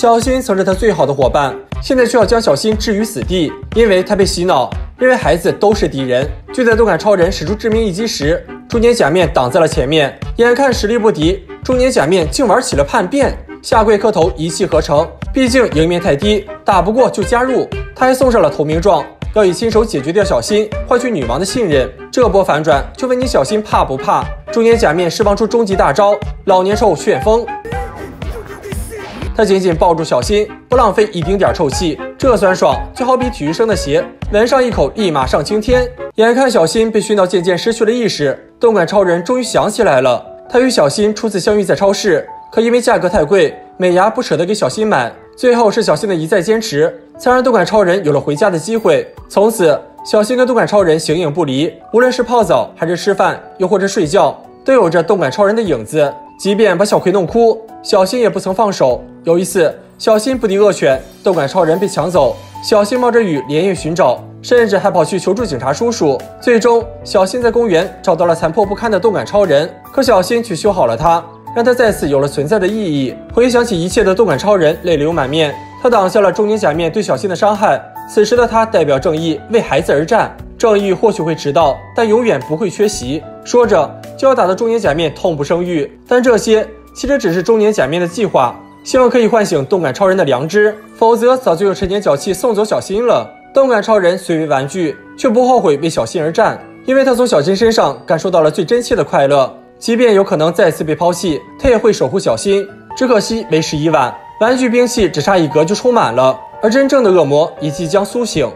小新曾是他最好的伙伴，现在却要将小新置于死地，因为他被洗脑，认为孩子都是敌人。就在动感超人使出致命一击时，中年假面挡在了前面，眼看实力不敌，中年假面竟玩起了叛变，下跪磕头一气呵成。毕竟赢面太低，打不过就加入。他还送上了投名状，要以亲手解决掉小新，换取女王的信任。这波反转，就问你小新怕不怕？中年假面释放出终极大招——老年臭旋风。他紧紧抱住小新，不浪费一丁点臭气，这酸爽就好比体育生的鞋，闻上一口立马上青天。眼看小新被熏到渐渐失去了意识，动感超人终于想起来了。他与小新初次相遇在超市，可因为价格太贵，美伢不舍得给小新买。最后是小新的一再坚持，才让动感超人有了回家的机会。从此，小新跟动感超人形影不离，无论是泡澡还是吃饭，又或者睡觉，都有着动感超人的影子。即便把小葵弄哭，小新也不曾放手。有一次，小新不敌恶犬，动感超人被抢走，小新冒着雨连夜寻找，甚至还跑去求助警察叔叔。最终，小新在公园找到了残破不堪的动感超人，可小新却修好了他，让他再次有了存在的意义。回想起一切的动感超人泪流满面，他挡下了中年假面对小新的伤害。此时的他代表正义，为孩子而战。正义或许会迟到，但永远不会缺席。说着就要打得中年假面痛不生欲，但这些其实只是中年假面的计划，希望可以唤醒动感超人的良知，否则早就有陈年脚气送走小新了。动感超人虽为玩具，却不后悔为小新而战，因为他从小新身上感受到了最真切的快乐。即便有可能再次被抛弃，他也会守护小新。只可惜为时已晚，玩具兵器只差一格就充满了，而真正的恶魔也即将苏醒。